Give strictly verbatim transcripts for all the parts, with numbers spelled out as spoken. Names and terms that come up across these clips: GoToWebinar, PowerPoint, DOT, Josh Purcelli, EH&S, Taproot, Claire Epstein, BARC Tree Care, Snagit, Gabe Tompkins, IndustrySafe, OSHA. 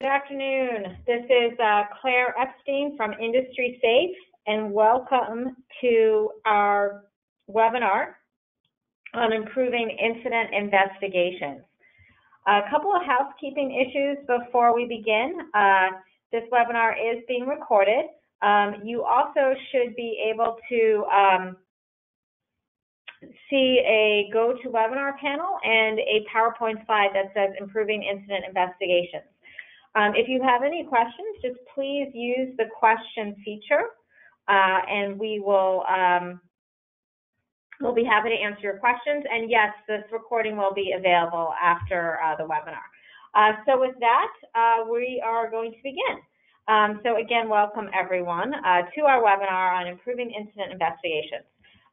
Good afternoon. This is uh, Claire Epstein from IndustrySafe, and welcome to our webinar on improving incident investigations. A couple of housekeeping issues before we begin. Uh, this webinar is being recorded. Um, you also should be able to um, see a GoToWebinar panel and a PowerPoint slide that says Improving Incident Investigations. Um, if you have any questions, just please use the question feature, uh, and we will um, we'll be happy to answer your questions. And yes, this recording will be available after uh, the webinar. Uh, so with that, uh, we are going to begin. Um, so again, welcome everyone uh, to our webinar on improving incident investigations.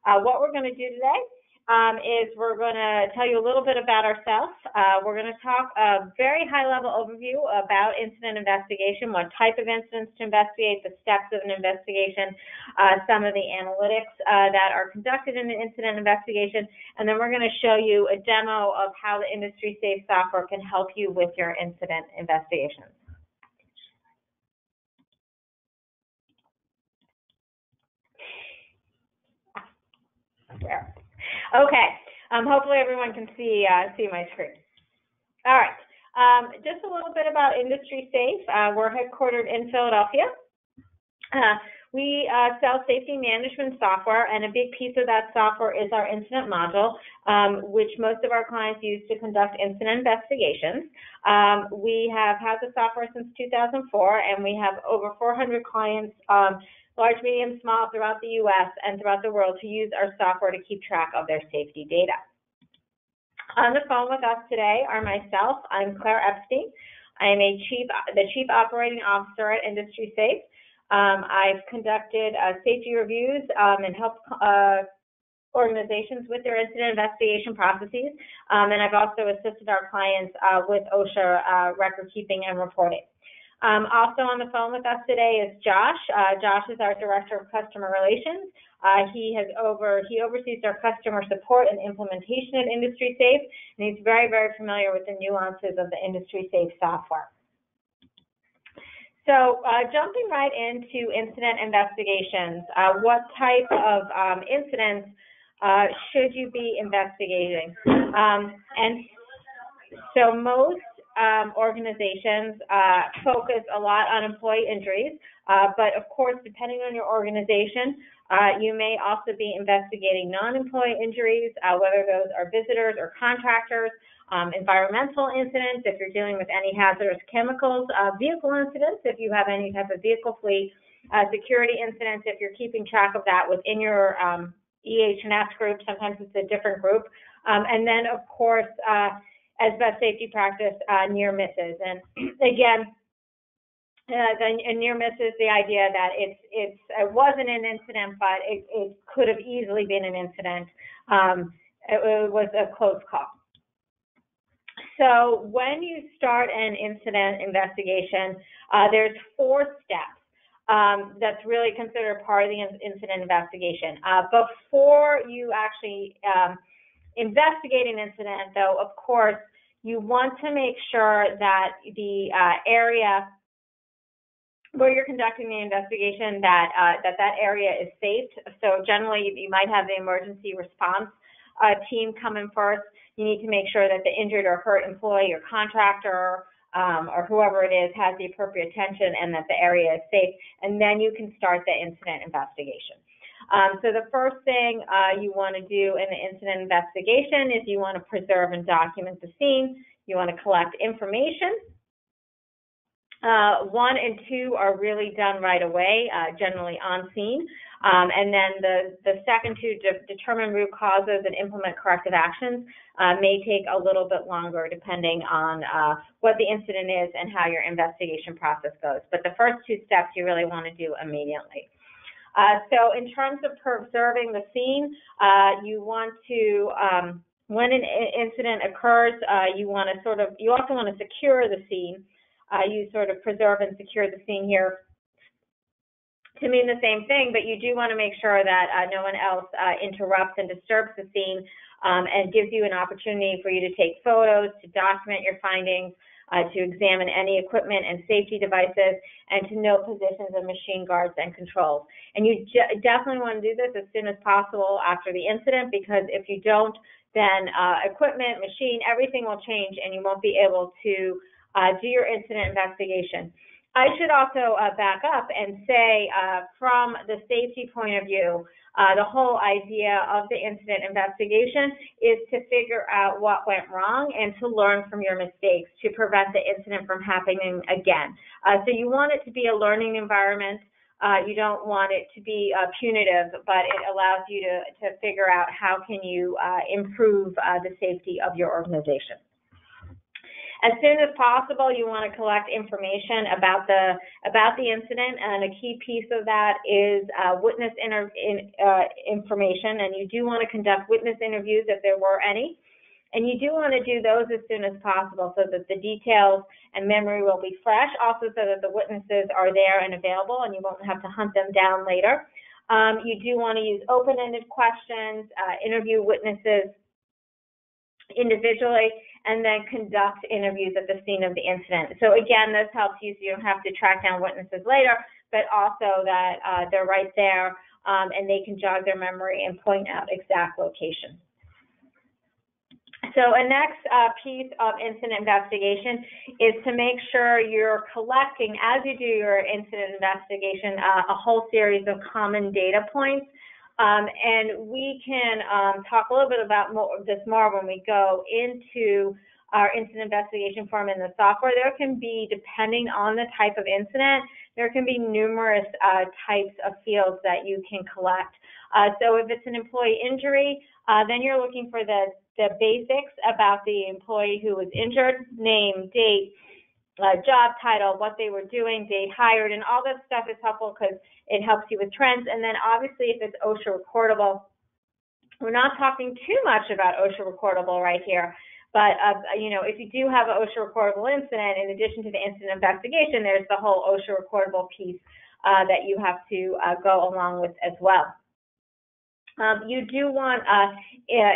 Uh, what we're going to do today um, is we're going to tell you a little bit about ourselves. Uh, we're going to talk a very high-level overview about incident investigation, what type of incidents to investigate, the steps of an investigation, uh, some of the analytics uh, that are conducted in an incident investigation, and then we're going to show you a demo of how the IndustrySafe software can help you with your incident investigations. There. Okay, um, hopefully everyone can see uh, see my screen. All right, um, just a little bit about IndustrySafe. Uh, we're headquartered in Philadelphia. Uh, we uh, sell safety management software, and a big piece of that software is our incident module, um, which most of our clients use to conduct incident investigations. Um, we have had the software since two thousand four, and we have over four hundred clients, um, large, medium, small, throughout the U S and throughout the world, to use our software to keep track of their safety data. On the phone with us today are myself. I'm Claire Epstein. I'm a chief, the Chief Operating Officer at IndustrySafe. Um, I've conducted uh, safety reviews um, and helped uh, organizations with their incident investigation processes, um, and I've also assisted our clients uh, with OSHA uh, record keeping and reporting. Um, also on the phone with us today is Josh. Uh, Josh is our Director of Customer Relations. Uh, he has over he oversees our customer support and implementation at IndustrySafe, and he's very, very familiar with the nuances of the IndustrySafe software. So uh, jumping right into incident investigations, uh, what type of um, incidents uh, should you be investigating? Um, and so most Um, organizations uh, focus a lot on employee injuries, uh, but of course, depending on your organization, uh, you may also be investigating non-employee injuries, uh, whether those are visitors or contractors, um, environmental incidents, if you're dealing with any hazardous chemicals, uh, vehicle incidents, if you have any type of vehicle fleet, uh, security incidents, if you're keeping track of that within your um, E H and S group. Sometimes it's a different group. Um, and then, of course, uh, as best safety practice, uh, near misses. And again, uh, the near misses, the idea that it's, it's, it wasn't an incident, but it, it could have easily been an incident. Um, it, it was a close call. So when you start an incident investigation, uh, there's four steps. Um, that's really considered part of the incident investigation. Uh, before you actually um, investigate an incident, though, of course, you want to make sure that the uh, area where you're conducting the investigation, that, uh, that that area is safe. So generally, you might have the emergency response uh, team come in first. You need to make sure that the injured or hurt employee or contractor um, or whoever it is has the appropriate attention and that the area is safe, and then you can start the incident investigation. Um, so the first thing uh, you want to do in the incident investigation is you want to preserve and document the scene. You want to collect information. Uh, one and two are really done right away, uh, generally on scene. Um, and then the, the second two, de determine root causes and implement corrective actions, uh, may take a little bit longer depending on uh, what the incident is and how your investigation process goes. But the first two steps you really want to do immediately. Uh, so in terms of preserving the scene, uh, you want to, um, when an incident occurs, uh, you want to sort of, you also want to secure the scene. Uh, you sort of preserve and secure the scene here to mean the same thing, but you do want to make sure that uh, no one else uh, interrupts and disturbs the scene, um, and gives you an opportunity for you to take photos, to document your findings, uh, to examine any equipment and safety devices, and to know positions of machine guards and controls. And you definitely want to do this as soon as possible after the incident, because if you don't, then uh, equipment, machine, everything will change, and you won't be able to uh, do your incident investigation. I should also uh, back up and say, uh, from the safety point of view, uh, the whole idea of the incident investigation is to figure out what went wrong and to learn from your mistakes to prevent the incident from happening again. Uh, so you want it to be a learning environment. Uh, you don't want it to be uh, punitive, but it allows you to, to figure out how can you uh, improve uh, the safety of your organization. As soon as possible, you want to collect information about the about the incident, and a key piece of that is uh, witness inter in, uh, information. And you do want to conduct witness interviews if there were any, and you do want to do those as soon as possible so that the details and memory will be fresh. Also, so that the witnesses are there and available, and you won't have to hunt them down later. Um, you do want to use open-ended questions, uh, interview witnesses individually, and then conduct interviews at the scene of the incident. So again, this helps you so you don't have to track down witnesses later, but also that uh, they're right there um, and they can jog their memory and point out exact location. So a next uh, piece of incident investigation is to make sure you're collecting, as you do your incident investigation, uh, a whole series of common data points. Um, and we can um, talk a little bit about more, this more when we go into our incident investigation form in the software. There can be, depending on the type of incident, there can be numerous uh, types of fields that you can collect. Uh, so if it's an employee injury, uh, then you're looking for the, the basics about the employee who was injured: name, date, Uh, job title, what they were doing, date hired, and all that stuff is helpful because it helps you with trends. And then obviously if it's OSHA recordable, we're not talking too much about OSHA recordable right here, but uh, you know, if you do have an OSHA recordable incident, in addition to the incident investigation, there's the whole OSHA recordable piece uh, that you have to uh, go along with as well. Um, you do want uh,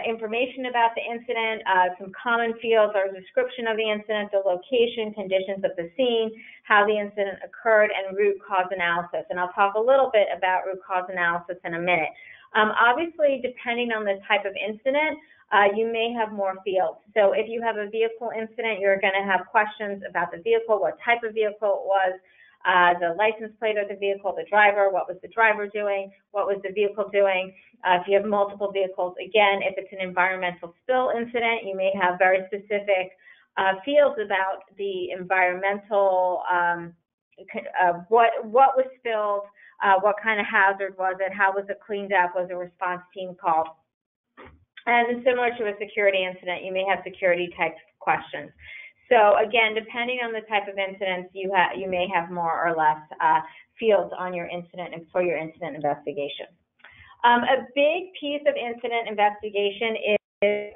information about the incident. Uh, some common fields are a description of the incident, the location, conditions of the scene, how the incident occurred, and root cause analysis. And I'll talk a little bit about root cause analysis in a minute. Um, obviously, depending on the type of incident, uh, you may have more fields. So if you have a vehicle incident, you're going to have questions about the vehicle, what type of vehicle it was, Uh, the license plate of the vehicle, the driver, what was the driver doing, what was the vehicle doing. Uh, if you have multiple vehicles, again, if it's an environmental spill incident, you may have very specific uh, fields about the environmental, um, uh, what, what was spilled, uh, what kind of hazard was it, how was it cleaned up, was a response team called. And similar to a security incident, you may have security type questions. So again, depending on the type of incidents, you, ha you may have more or less uh, fields on your incident and for your incident investigation. Um, a big piece of incident investigation is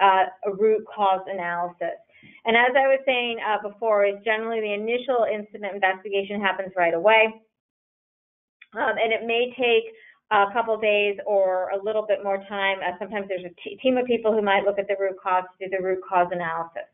uh, a root cause analysis. And as I was saying uh, before, is generally the initial incident investigation happens right away. Um, and it may take a couple days or a little bit more time. Uh, sometimes there's a team of people who might look at the root cause to do the root cause analysis.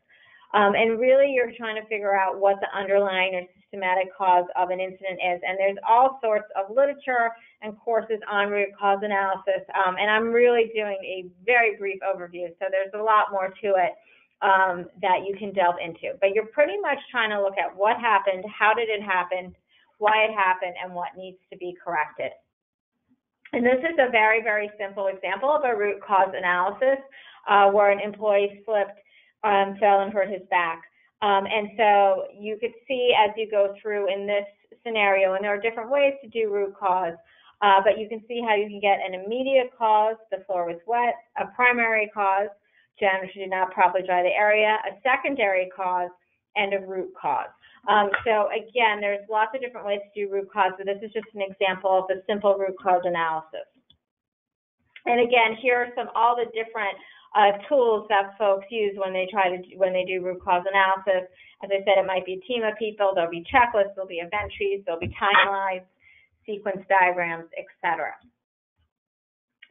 Um, and really, you're trying to figure out what the underlying or systematic cause of an incident is. And there's all sorts of literature and courses on root cause analysis. Um, and I'm really doing a very brief overview, so there's a lot more to it um, that you can delve into. But you're pretty much trying to look at what happened, how did it happen, why it happened, and what needs to be corrected. And this is a very, very simple example of a root cause analysis uh, where an employee slipped, Um, fell and hurt his back. Um, and so you could see as you go through in this scenario, and there are different ways to do root cause, uh, but you can see how you can get an immediate cause: the floor was wet; a primary cause: janitors did not properly dry the area; a secondary cause; and a root cause. Um, so again, there's lots of different ways to do root cause, but this is just an example of the simple root cause analysis. And again, here are some all the different Uh, tools that folks use when they try to do, when they do root cause analysis. As I said, it might be a team of people. There'll be checklists. There'll be event trees. There'll be timelines, sequence diagrams, et cetera.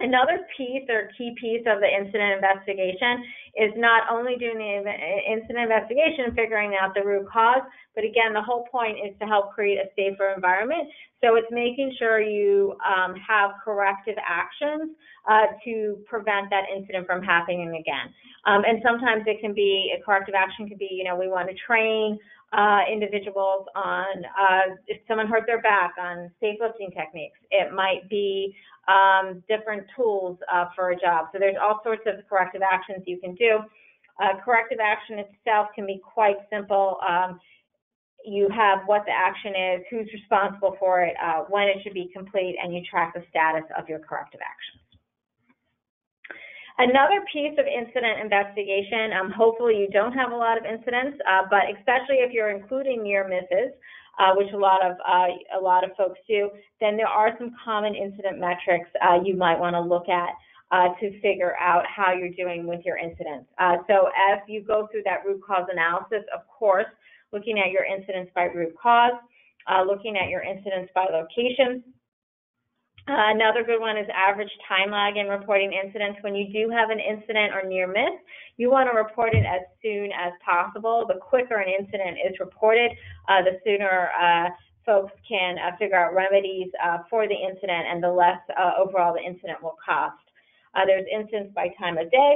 Another piece or key piece of the incident investigation is not only doing the incident investigation and figuring out the root cause, but again, the whole point is to help create a safer environment. So it's making sure you um, have corrective actions uh, to prevent that incident from happening again. Um, and sometimes it can be, a corrective action could be, you know, we want to train uh, individuals on, uh, if someone hurt their back, on safe lifting techniques. It might be um, different tools uh, for a job. So there's all sorts of corrective actions you can do. Uh, corrective action itself can be quite simple. Um, you have what the action is, who's responsible for it, uh, when it should be complete, and you track the status of your corrective actions. Another piece of incident investigation, um, hopefully you don't have a lot of incidents, uh, but especially if you're including near misses, uh, which a lot of uh, a lot of folks do, then there are some common incident metrics uh, you might want to look at Uh, to figure out how you're doing with your incidents. Uh, so as you go through that root cause analysis, of course, looking at your incidents by root cause, uh, looking at your incidents by location. Uh, another good one is average time lag in reporting incidents. When you do have an incident or near miss, you want to report it as soon as possible. The quicker an incident is reported, uh, the sooner uh, folks can uh, figure out remedies uh, for the incident, and the less uh, overall the incident will cost. Uh, there's incidents by time of day.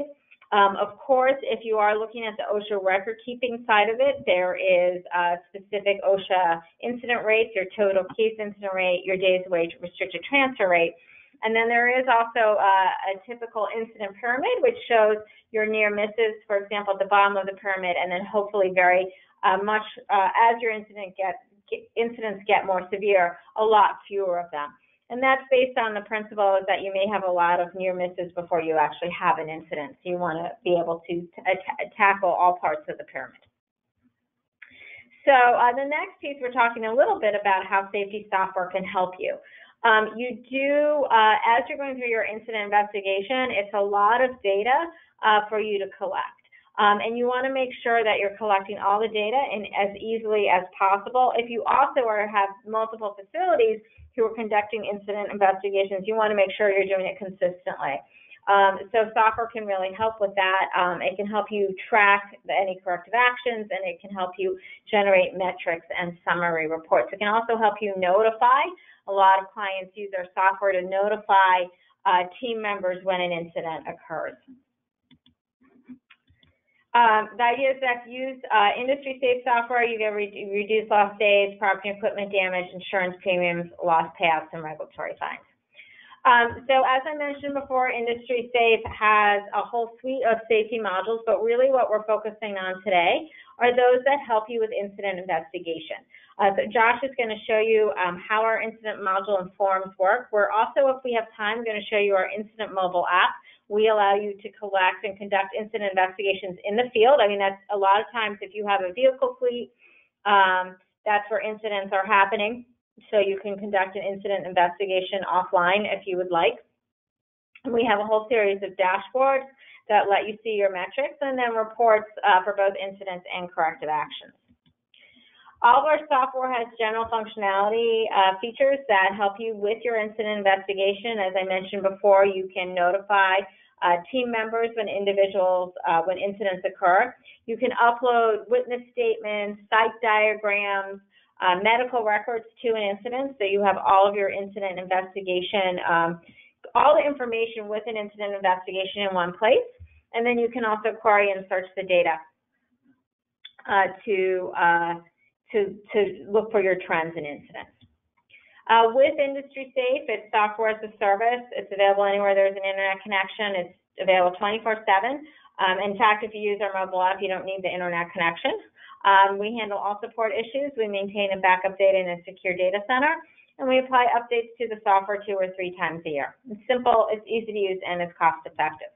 Um, of course, if you are looking at the OSHA record-keeping side of it, there is uh, specific OSHA incident rates, your total case incident rate, your days away restricted transfer rate. And then there is also uh, a typical incident pyramid, which shows your near misses, for example, at the bottom of the pyramid, and then hopefully very uh, much, uh, as your incident get, get, incidents get more severe, a lot fewer of them. And that's based on the principle is that you may have a lot of near misses before you actually have an incident. So you want to be able to t tackle all parts of the pyramid. So uh, the next piece, we're talking a little bit about how safety software can help you. Um, you do, uh, as you're going through your incident investigation, it's a lot of data uh, for you to collect. Um, and you want to make sure that you're collecting all the data in as easily as possible. If you also are, have multiple facilities who are conducting incident investigations, you want to make sure you're doing it consistently. Um, so software can really help with that. Um, it can help you track the, any corrective actions, and it can help you generate metrics and summary reports. It can also help you notify. A lot of clients use our software to notify uh, team members when an incident occurs. Um, the idea is that if you use uh, IndustrySafe software, you can re reduce lost days, property and equipment damage, insurance premiums, loss payouts, and regulatory fines. Um, so as I mentioned before, IndustrySafe has a whole suite of safety modules, but really what we're focusing on today are those that help you with incident investigation. Uh, so Josh is going to show you um, how our incident module and forms work. We're also, if we have time, going to show you our incident mobile app. We allow you to collect and conduct incident investigations in the field. I mean, that's a lot of times if you have a vehicle fleet, um, that's where incidents are happening. So you can conduct an incident investigation offline if you would like. We have a whole series of dashboards that let you see your metrics, and then reports uh, for both incidents and corrective actions. All of our software has general functionality uh, features that help you with your incident investigation. As I mentioned before, you can notify uh, team members when individuals, uh, when incidents occur. You can upload witness statements, site diagrams, uh, medical records to an incident, so you have all of your incident investigation, um, all the information with an incident investigation in one place, and then you can also query and search the data uh, to uh, To, to look for your trends and incidents. Uh, with IndustrySafe, it's software as a service. It's available anywhere there's an internet connection. It's available twenty-four seven. Um, in fact, if you use our mobile app, you don't need the internet connection. Um, we handle all support issues. We maintain and backup data in a secure data center, and we apply updates to the software two or three times a year. It's simple, it's easy to use, and it's cost effective.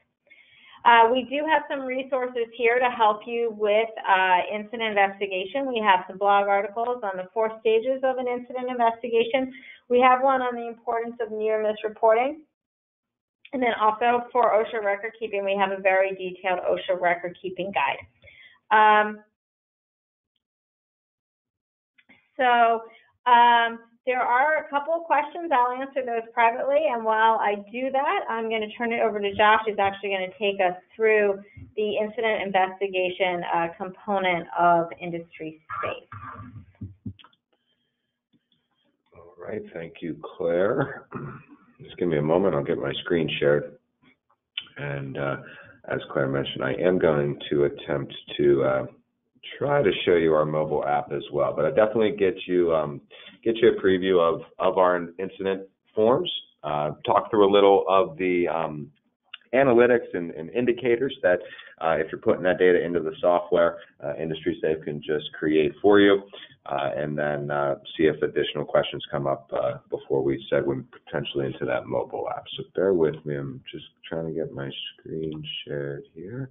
Uh, we do have some resources here to help you with uh, incident investigation. We have some blog articles on the four stages of an incident investigation. We have one on the importance of near-miss reporting. And then also for OSHA record keeping, we have a very detailed OSHA record keeping guide. Um, so um, there are a couple of questions. I'll answer those privately, and while I do that, I'm going to turn it over to Josh, who's actually going to take us through the incident investigation uh, component of IndustrySafe. All right, thank you, Claire. Just give me a moment, I'll get my screen shared. And uh, as Claire mentioned, I am going to attempt to uh, try to show you our mobile app as well, but I definitely get you um, get you a preview of of our incident forms. Uh, talk through a little of the um, analytics and, and indicators that uh, if you're putting that data into the software, uh, IndustrySafe can just create for you, uh, and then uh, see if additional questions come up uh, before we segue potentially into that mobile app. So bear with me. I'm just trying to get my screen shared here.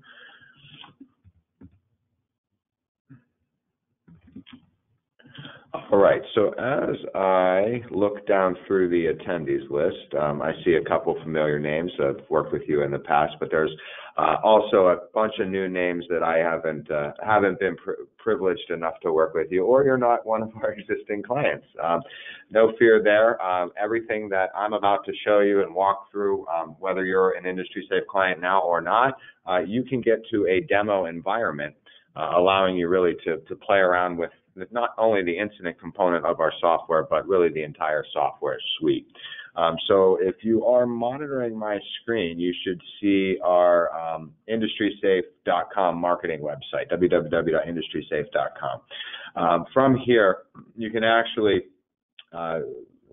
All right, so as I look down through the attendees list, um, I see a couple familiar names that I've worked with you in the past, but there's uh, also a bunch of new names that I haven't uh, haven't been pr privileged enough to work with you, or you're not one of our existing clients. Um, no fear there. Um, everything that I'm about to show you and walk through, um, whether you're an IndustrySafe client now or not, uh, you can get to a demo environment, uh, allowing you really to, to play around with not only the incident component of our software, but really the entire software suite. Um, so if you are monitoring my screen, you should see our um, IndustrySafe dot com marketing website, w w w dot IndustrySafe dot com. Um, from here, you can actually, uh,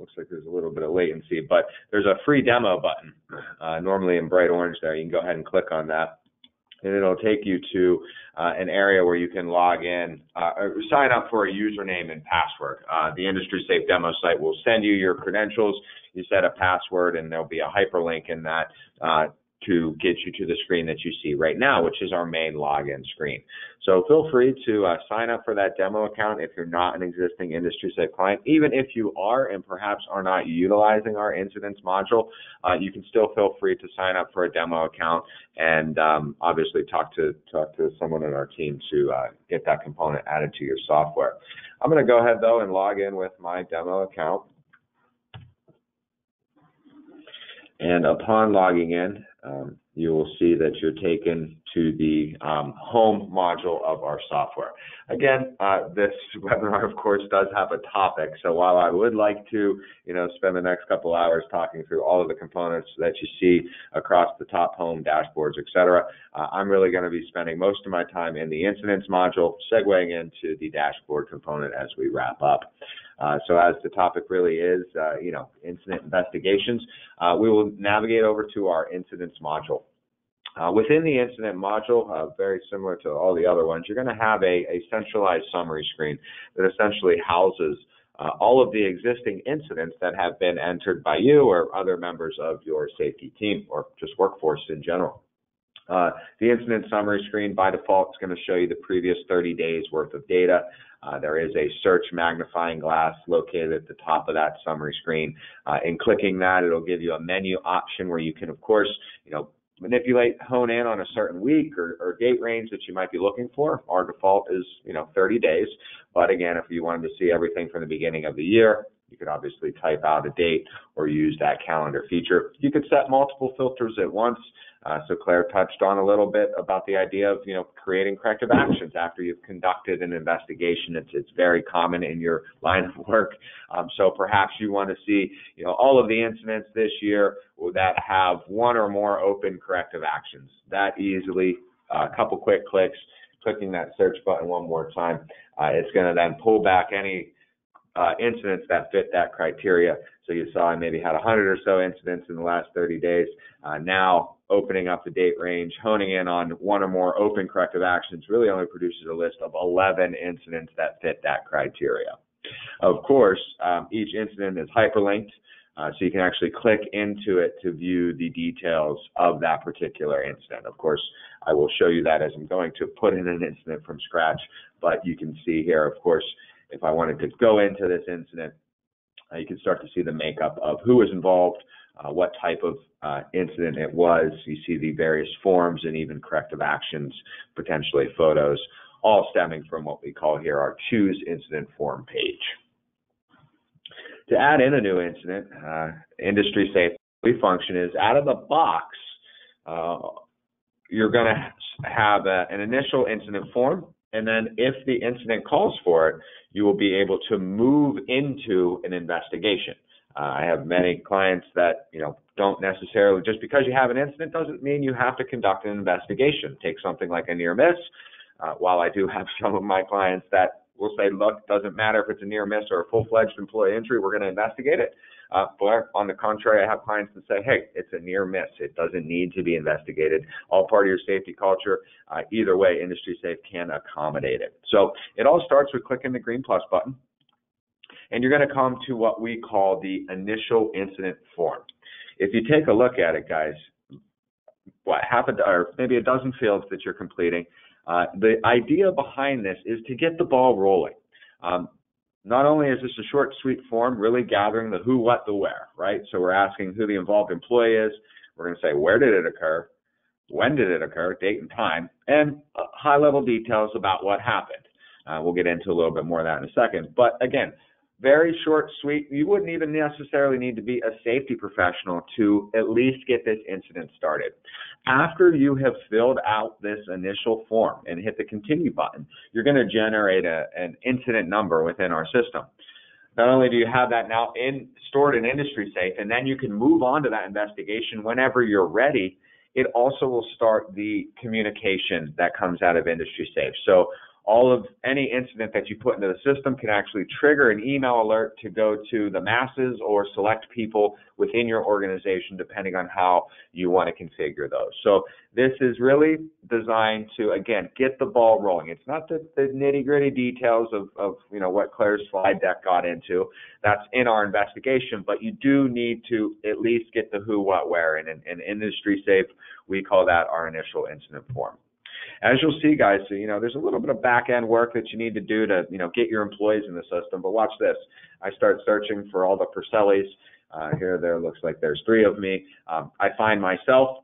looks like there's a little bit of latency, but there's a free demo button, uh, normally in bright orange there. You can go ahead and click on that, and it'll take you to uh, an area where you can log in, uh, or sign up for a username and password. Uh, the IndustrySafe demo site will send you your credentials. You set a password, and there'll be a hyperlink in that uh, to get you to the screen that you see right now, which is our main login screen. So feel free to uh, sign up for that demo account if you're not an existing IndustrySafe client. Even if you are and perhaps are not utilizing our incidents module, uh, you can still feel free to sign up for a demo account and um, obviously talk to talk to someone in our team to uh, get that component added to your software. I'm going to go ahead though and log in with my demo account. And upon logging in, Um, you will see that you're taken to the um, home module of our software. Again, uh, this webinar, of course, does have a topic. So while I would like to, you know, spend the next couple hours talking through all of the components that you see across the top home dashboards, et cetera, uh, I'm really going to be spending most of my time in the incidents module, segueing into the dashboard component as we wrap up. Uh, so as the topic really is, uh, you know, incident investigations, uh, we will navigate over to our incidents module. Uh, within the incident module, uh, very similar to all the other ones, you're going to have a, a centralized summary screen that essentially houses uh, all of the existing incidents that have been entered by you or other members of your safety team or just workforce in general. Uh, the incident summary screen by default is going to show you the previous thirty days worth of data. Uh, there is a search magnifying glass located at the top of that summary screen. Uh, in clicking that, it'll give you a menu option where you can, of course, you know, manipulate, hone in on a certain week or, or date range that you might be looking for. Our default is, you know, thirty days. But again, if you wanted to see everything from the beginning of the year, you could obviously type out a date or use that calendar feature. You could set multiple filters at once. Uh, so Claire touched on a little bit about the idea of, you know, creating corrective actions after you've conducted an investigation. It's, it's very common in your line of work. Um, so perhaps you want to see, you know, all of the incidents this year that have one or more open corrective actions. That easily, a couple quick clicks, clicking that search button one more time, uh, it's going to then pull back any Uh, incidents that fit that criteria. So you saw I maybe had a hundred or so incidents in the last thirty days. Uh, now opening up the date range, honing in on one or more open corrective actions really only produces a list of eleven incidents that fit that criteria. Of course, um, each incident is hyperlinked, uh, so you can actually click into it to view the details of that particular incident. Of course, I will show you that as I'm going to put in an incident from scratch, but you can see here, of course, if I wanted to go into this incident, uh, you can start to see the makeup of who was involved, uh, what type of uh, incident it was. You see the various forms and even corrective actions, potentially photos, all stemming from what we call here our Choose Incident Form page. to add in a new incident, uh, industry safe function is out of the box. Uh, you're going to have a, an initial incident form, and then if the incident calls for it, you will be able to move into an investigation. Uh, I have many clients that, you know, don't necessarily, just because you have an incident doesn't mean you have to conduct an investigation. Take something like a near miss. Uh, while I do have some of my clients that will say, look, doesn't matter if it's a near miss or a full-fledged employee injury, we're going to investigate it. Uh, but on the contrary, I have clients that say, hey, it's a near miss. It doesn't need to be investigated. All part of your safety culture. Uh, either way, IndustrySafe can accommodate it. So it all starts with clicking the green plus button, and you're going to come to what we call the initial incident form. If you take a look at it, guys, what happened, or maybe a dozen fields that you're completing, uh, the idea behind this is to get the ball rolling. Um, Not only is this a short, sweet form, really gathering the who, what, the where, right? So we're asking who the involved employee is. We're going to say, where did it occur? When did it occur? Date and time, and high-level details about what happened. Uh, we'll get into a little bit more of that in a second. But again, very short, sweet. You wouldn't even necessarily need to be a safety professional to at least get this incident started. After you have filled out this initial form and hit the continue button, you're going to generate a, an incident number within our system. Not only do you have that now in, stored in IndustrySafe, and then you can move on to that investigation whenever you're ready, it also will start the communication that comes out of IndustrySafe. So all of any incident that you put into the system can actually trigger an email alert to go to the masses or select people within your organization, depending on how you want to configure those. So this is really designed to, again, get the ball rolling. It's not the, the nitty-gritty details of, of, you know, what Claire's slide deck got into. That's in our investigation, but you do need to at least get the who, what, where. And in, in IndustrySafe, we call that our initial incident form. As you'll see, guys, so, you know, there's a little bit of back-end work that you need to do to, you know, get your employees in the system. But watch this. I start searching for all the Purcellis. Uh, here, there, looks like there's three of me. Um, I find myself.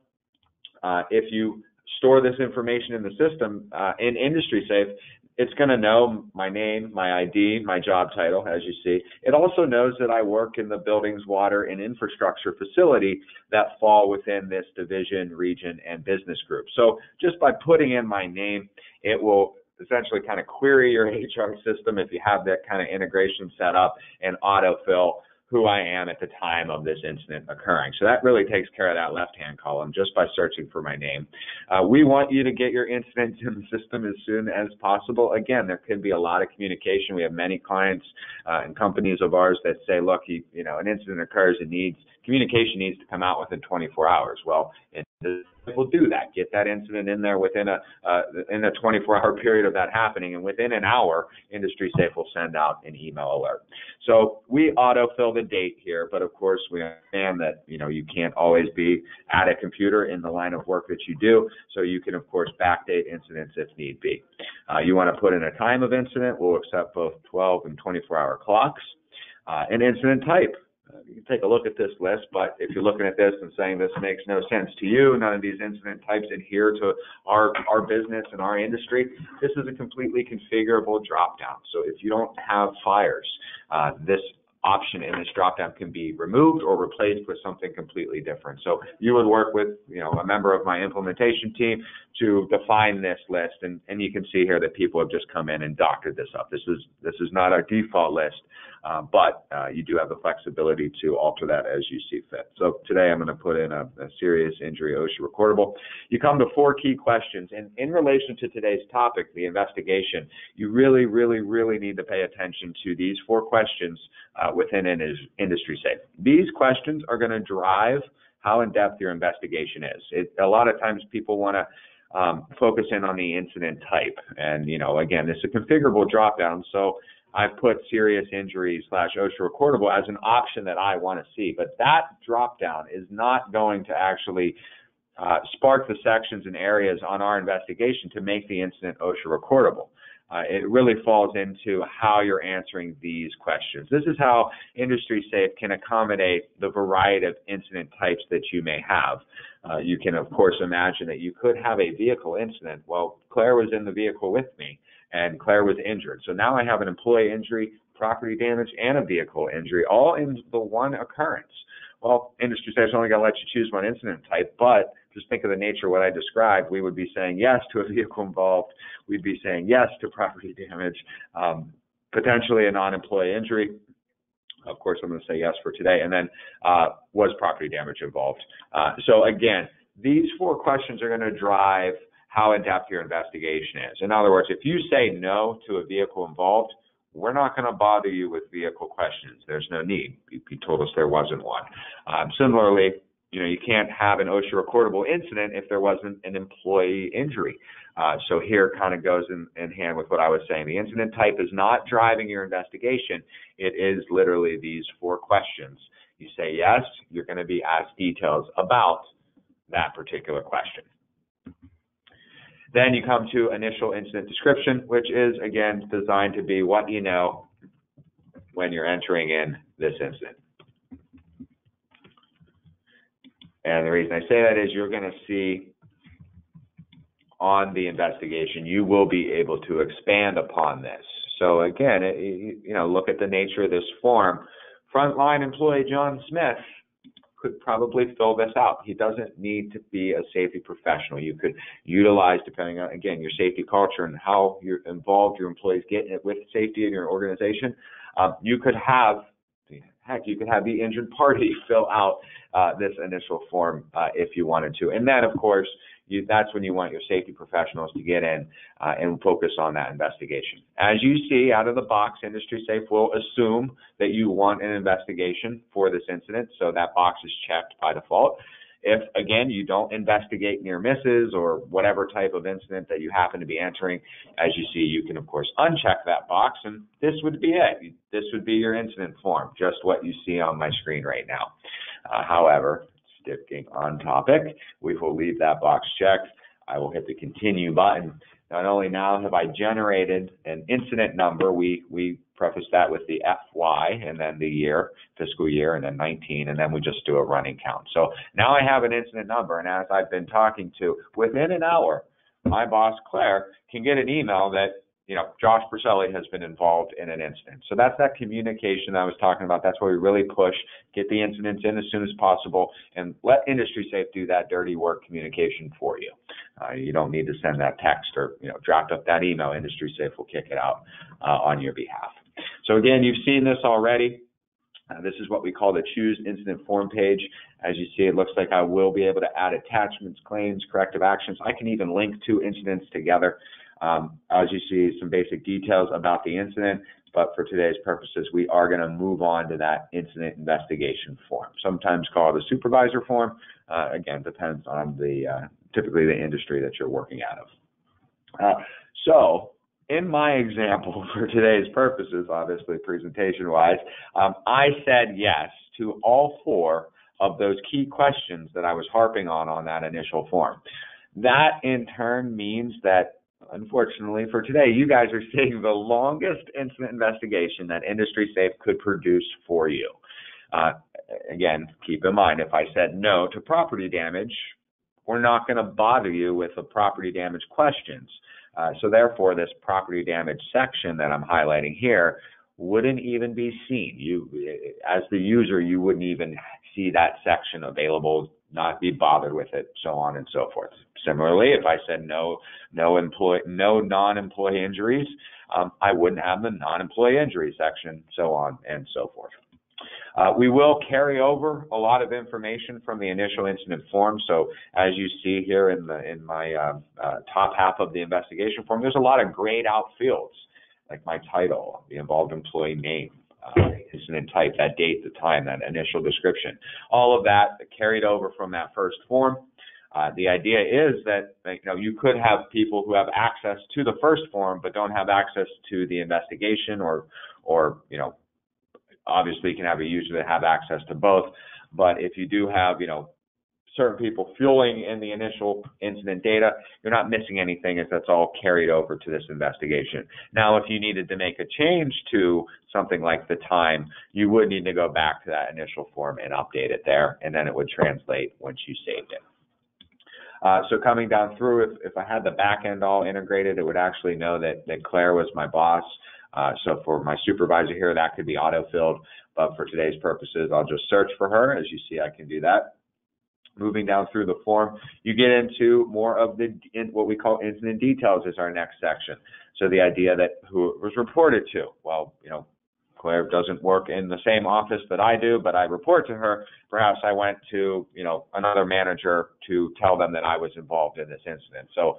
Uh, if you store this information in the system, uh, in IndustrySafe, it's going to know my name, my I D, my job title, as you see. It also knows that I work in the buildings, water, and infrastructure facility that fall within this division, region, and business group. So just by putting in my name, it will essentially kind of query your H R system if you have that kind of integration set up and autofill who I am at the time of this incident occurring. So that really takes care of that left-hand column just by searching for my name. Uh, we want you to get your incidents in the system as soon as possible. Again, there could be a lot of communication. We have many clients uh, and companies of ours that say, look, you, you know, an incident occurs, it needs, communication needs to come out within twenty-four hours. Well, it will do that. Get that incident in there within a uh, in a twenty-four hour period of that happening, and within an hour, IndustrySafe will send out an email alert. So we autofill the date here, but of course we understand that, you know, you can't always be at a computer in the line of work that you do. So you can of course backdate incidents if need be. Uh, you want to put in a time of incident. We'll accept both twelve and twenty-four hour clocks. Uh, an incident type. You can take a look at this list, but if you're looking at this and saying this makes no sense to you, none of these incident types adhere to our, our business and our industry, this is a completely configurable drop-down. So if you don't have fires, uh, this option in this drop-down can be removed or replaced with something completely different. So you would work with, you know, a member of my implementation team to define this list, and, and you can see here that people have just come in and doctored this up. This is this is not our default list, uh, but uh, you do have the flexibility to alter that as you see fit. So today I'm going to put in a, a serious injury OSHA recordable. You come to four key questions, and in relation to today's topic, the investigation, you really, really, really need to pay attention to these four questions uh, within IndustrySafe. These questions are going to drive how in-depth your investigation is. It, a lot of times people want to um, focus in on the incident type. And, you know, again, this is a configurable drop-down. So I've put serious injury slash OSHA recordable as an option that I want to see. But that drop-down is not going to actually uh, spark the sections and areas on our investigation to make the incident OSHA recordable. Uh, it really falls into how you're answering these questions. This is how IndustrySafe can accommodate the variety of incident types that you may have. Uh, you can, of course, imagine that you could have a vehicle incident. Well, Claire was in the vehicle with me, and Claire was injured. So now I have an employee injury property damage, and a vehicle injury, all in the one occurrence. Well, IndustrySafe is only going to let you choose one incident type, but just think of the nature of what I described. We would be saying yes to a vehicle involved. We'd be saying yes to property damage, um, potentially a non-employee injury. Of course, I'm going to say yes for today. And then uh, was property damage involved? Uh, so again, these four questions are going to drive how in-depth your investigation is. In other words, if you say no to a vehicle involved, we're not going to bother you with vehicle questions. There's no need. You, you told us there wasn't one. Um, similarly, you know, you can't have an OSHA recordable incident if there wasn't an employee injury. Uh, so here kind of goes in, in hand with what I was saying. The incident type is not driving your investigation. It is literally these four questions. You say yes, you're going to be asked details about that particular question. Then you come to initial incident description, which is, again, designed to be what you know when you're entering in this incident. And the reason I say that is you're going to see on the investigation, you will be able to expand upon this. So again, it, you know, look at the nature of this form. Frontline employee John Smith could probably fill this out. He doesn't need to be a safety professional. You could utilize, depending on, again, your safety culture and how you're involved your employees get with safety in your organization. Um, you could have, heck, you could have the injured party fill out uh, this initial form uh, if you wanted to. And then, of course, you, that's when you want your safety professionals to get in uh, and focus on that investigation. As you see out of the box, IndustrySafe will assume that you want an investigation for this incident, so that box is checked by default. If, again, you don't investigate near misses or whatever type of incident that you happen to be entering, as you see, you can, of course, uncheck that box, and this would be it. This would be your incident form, just what you see on my screen right now. Uh, however, sticking on topic, we will leave that box checked. I will hit the continue button. Not only now have I generated an incident number, we, we preface that with the F Y and then the year, fiscal year, and then nineteen, and then we just do a running count. So now I have an incident number, and as I've been talking to, within an hour, my boss, Claire, can get an email that, you know, Josh Purcelli has been involved in an incident. So that's that communication I was talking about. That's where we really push, get the incidents in as soon as possible, and let IndustrySafe do that dirty work communication for you. Uh, you don't need to send that text or, you know, draft up that email. IndustrySafe will kick it out uh, on your behalf. So again, you've seen this already. Uh, this is what we call the Choose Incident Form page. As you see, it looks like I will be able to add attachments, claims, corrective actions. I can even link two incidents together. Um, as you see, some basic details about the incident, but for today's purposes, we are going to move on to that incident investigation form, sometimes called the supervisor form. Uh, again, depends on the uh, typically the industry that you're working out of. Uh, so in my example for today's purposes, obviously presentation-wise, um, I said yes to all four of those key questions that I was harping on on that initial form. That in turn means that, unfortunately for today, you guys are seeing the longest incident investigation that IndustrySafe could produce for you. Uh, again, keep in mind, if I said no to property damage, we're not going to bother you with the property damage questions. Uh, so therefore, this property damage section that I'm highlighting here wouldn't even be seen. You, as the user, you wouldn't even see that section available, not be bothered with it, so on and so forth. Similarly, if I said no, no employee, no non-employee injuries, um, I wouldn't have the non-employee injury section, so on and so forth. Uh, we will carry over a lot of information from the initial incident form. So as you see here in the in my uh, uh, top half of the investigation form, there's a lot of grayed out fields, like my title, the involved employee name, uh, incident type, that date, the time, that initial description. All of that carried over from that first form. Uh, the idea is that, you know, you could have people who have access to the first form but don't have access to the investigation, or, or you know, obviously you can have a user that have access to both. But if you do have, you know, certain people fueling in the initial incident data, you're not missing anything, as that's all carried over to this investigation. Now, if you needed to make a change to something like the time, you would need to go back to that initial form and update it there, and then it would translate once you saved it. Uh, so coming down through, if, if I had the back end all integrated, it would actually know that, that Claire was my boss. Uh, so for my supervisor here, that could be auto-filled, but for today's purposes, I'll just search for her. As you see, I can do that. Moving down through the form, you get into more of the in, what we call incident details is our next section. So the idea that who it was reported to. Well, you know, Claire doesn't work in the same office that I do, but I report to her. Perhaps I went to, you know, another manager to tell them that I was involved in this incident. So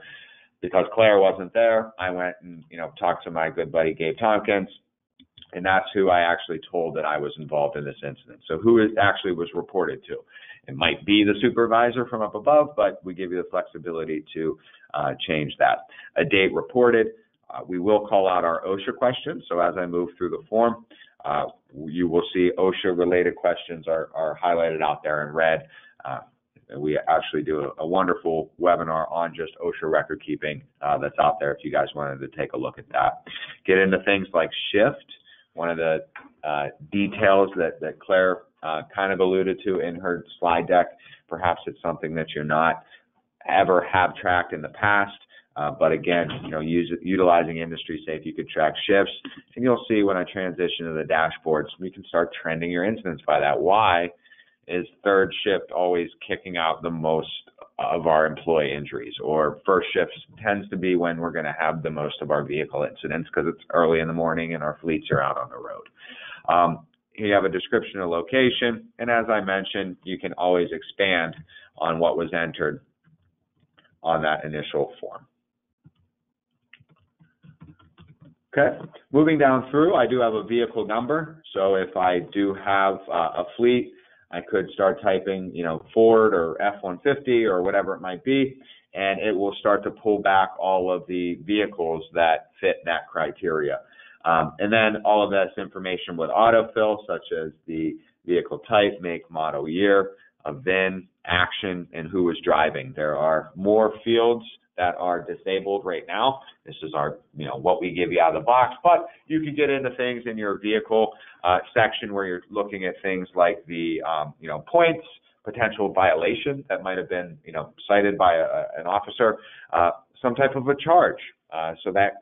because Claire wasn't there, I went and, you know, talked to my good buddy Gabe Tompkins, and that's who I actually told that I was involved in this incident. So who it actually was reported to. It might be the supervisor from up above, but we give you the flexibility to uh, change that. A date reported. Uh, we will call out our OSHA questions. So as I move through the form, uh, you will see OSHA-related questions are, are highlighted out there in red. Uh, we actually do a, a wonderful webinar on just OSHA record keeping uh, that's out there if you guys wanted to take a look at that. Get into things like shift. One of the uh, details that, that Claire uh, kind of alluded to in her slide deck, perhaps it's something that you're not ever have tracked in the past, uh, but again, you know, use, utilizing IndustrySafe, you could track shifts, and you'll see when I transition to the dashboards, we can start trending your incidents by that. Why is third shift always kicking out the most of our employee injuries, or first shifts tends to be when we're going to have the most of our vehicle incidents because it's early in the morning and our fleets are out on the road. Um, you have a description of location, and as I mentioned, you can always expand on what was entered on that initial form. Okay, moving down through, I do have a vehicle number, so if I do have uh, a fleet, I could start typing, you know, Ford or F one fifty or whatever it might be, and it will start to pull back all of the vehicles that fit that criteria. Um, and then all of this information with autofill, such as the vehicle type, make, model, year, a V I N, action, and who was driving. There are more fields that are disabled right now. This is our, you know, what we give you out of the box, but you can get into things in your vehicle uh, section where you're looking at things like the, um, you know, points, potential violation that might have been, you know, cited by a, an officer, uh, some type of a charge. Uh, so that,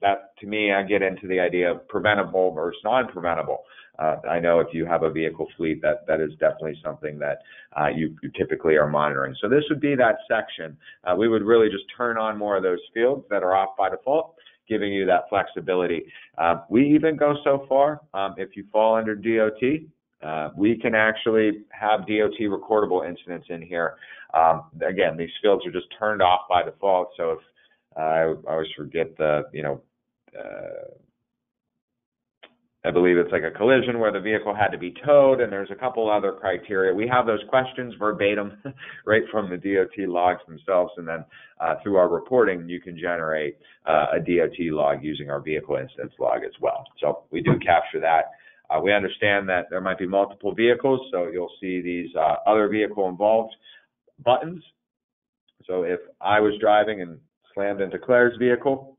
that to me, I get into the idea of preventable versus non-preventable. Uh, I know if you have a vehicle fleet, that, that is definitely something that uh, you, you typically are monitoring. So this would be that section. Uh, we would really just turn on more of those fields that are off by default, giving you that flexibility. Uh, we even go so far, um, if you fall under D O T, uh, we can actually have D O T recordable incidents in here. Um, again, these fields are just turned off by default. So if uh, I, I always forget the, you know, uh, I believe it's like a collision where the vehicle had to be towed, and there's a couple other criteria. We have those questions verbatim right from the D O T logs themselves, and then uh, through our reporting, you can generate uh, a D O T log using our vehicle incidents log as well. So we do capture that. Uh, we understand that there might be multiple vehicles, so you'll see these uh, other vehicle involved buttons. So if I was driving and slammed into Claire's vehicle,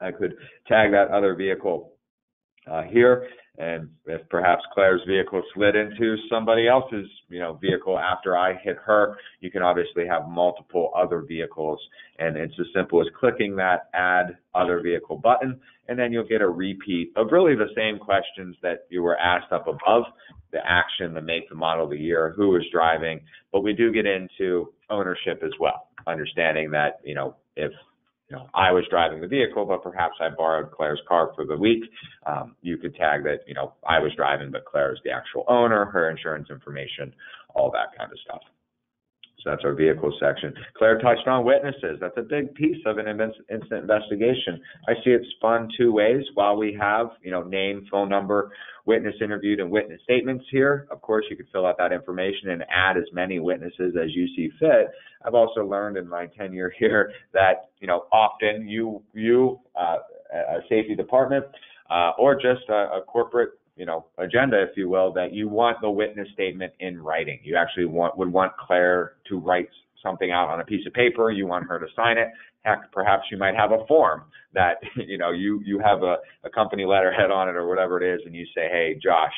I could tag that other vehicle Uh, here, and if perhaps Claire's vehicle slid into somebody else's, you know, vehicle after I hit her, you can obviously have multiple other vehicles, and it's as simple as clicking that add other vehicle button, and then you'll get a repeat of really the same questions that you were asked up above, the action, the make, the model, the year, who is driving, but we do get into ownership as well, understanding that, you know, if You know, I was driving the vehicle, but perhaps I borrowed Claire's car for the week. Um, you could tag that, you know, I was driving, but Claire is the actual owner, her insurance information, all that kind of stuff. So that's our vehicle section. Claire touched on witnesses. That's a big piece of an incident investigation. I see it spun two ways. While we have, you know, name, phone number, witness interviewed, and witness statements here, of course, you can fill out that information and add as many witnesses as you see fit. I've also learned in my tenure here that, you know, often you, you, uh, a safety department, uh, or just a, a corporate, you know, agenda, if you will, that you want the witness statement in writing. You actually want would want Claire to write something out on a piece of paper. You want her to sign it. Heck, perhaps you might have a form that, you know, you, you have a, a company letterhead on it or whatever it is, and you say, hey, Josh,